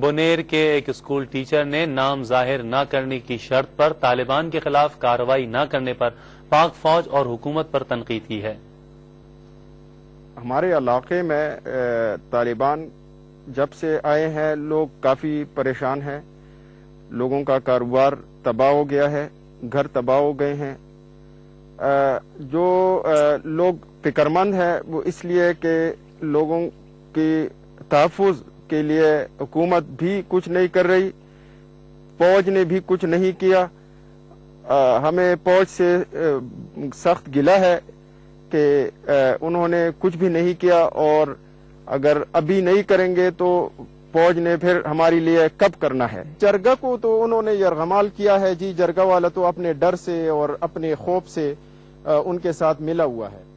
बोनेर के एक school teacher ने नाम जाहिर न करने की शर्त पर तालिबान के खिलाफ कार्रवाई न करने पर पाक फौज और हुकूमत पर तनकीद की है। हमारे इलाके में तालिबान जब से आए हैं लोग काफी परेशान हैं, लोगों का कारोबार तबाह हो गया है, घर तबाह हो गए हैं। जो लोग फिक्रमंद है वो इसलिए कि लोगों की तहफ़्फ़ुज़ के लिए हुकूमत भी कुछ नहीं कर रही, फौज ने भी कुछ नहीं किया। हमें फौज से सख्त गिला है कि उन्होंने कुछ भी नहीं किया और अगर अभी नहीं करेंगे तो फौज ने फिर हमारे लिए कब करना है। जरगा को तो उन्होंने यरगमाल किया है जी, जरगा वाला तो अपने डर से और अपने खौफ से उनके साथ मिला हुआ है।